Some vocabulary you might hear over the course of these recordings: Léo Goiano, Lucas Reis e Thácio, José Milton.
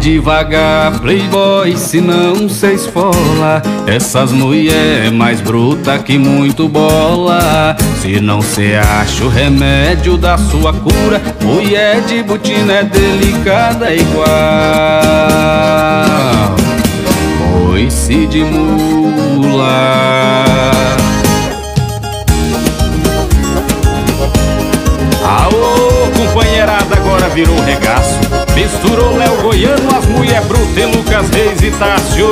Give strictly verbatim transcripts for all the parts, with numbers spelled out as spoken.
devagar, playboy, se não cê esfola. Essas mulher é mais bruta que muito bola. Se não cê acha o remédio da sua cura, mulher de botina é delicada igual coice de mula. Aô, companheirada, agora virou regaço. Misturou Léo Goiano, as mulher bruta e Lucas Reis e Thácio.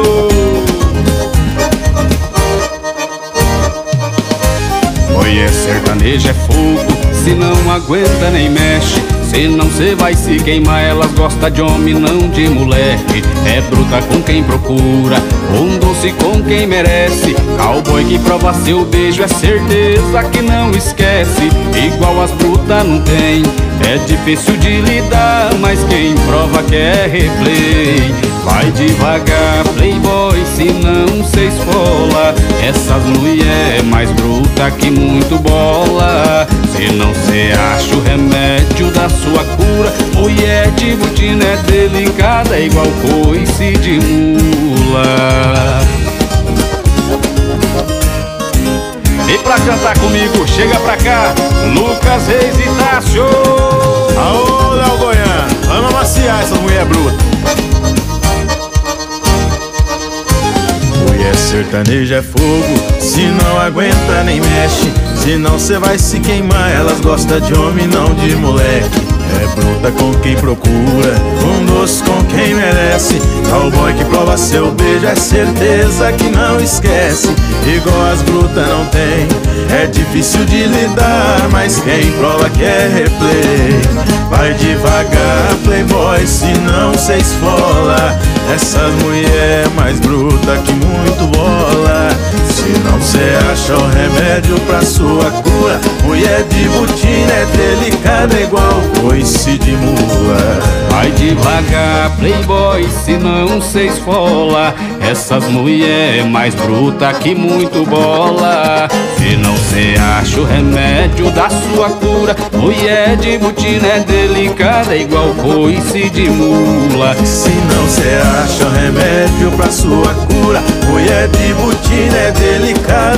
Mulher sertaneja é fogo, se não aguenta nem mexe. Se não cê vai se queimar, elas gostam de homem, não de moleque. É bruta com quem procura, um doce com quem merece. Cowboy que prova seu beijo, é certeza que não esquece. Igual as brutas não tem, é difícil de lidar, mas quem prova quer replay. Vai devagar, playboy, se não cê esfola. Essas mulher é mais bruta que muito bola. Se não cê acha o remédio da sua cura, mulher de botina é delicada igual coice de mula. E pra cantar comigo, chega pra cá, Lucas Reis e Thácio. Aô, Léo Goiano, vamos amaciar essa mulher bruta. Mulher sertaneja é fogo, se não aguenta nem mexe. Se não cê vai se queimar, elas gostam de homem, não de moleque. É bruta com quem procura, um doce com quem merece. Cowboy que prova seu beijo, é certeza que não esquece. Igual as brutas não tem, é difícil de lidar, mas quem prova quer replay. Vai devagar, playboy, se não cê esfola. Essas mulher é mais bruta que muito bola. Se não cê acha o remédio pra sua cura, mulher de botina é delicada igual coice de mula. Vai devagar, playboy, se não cê esfola. Essas mulher é mais bruta que muito bola. Se não cê acha o remédio da sua cura, mulher de botina é delicada igual coice de mula. Se não cê acha remédio pra sua cura, mulher de botina é delicada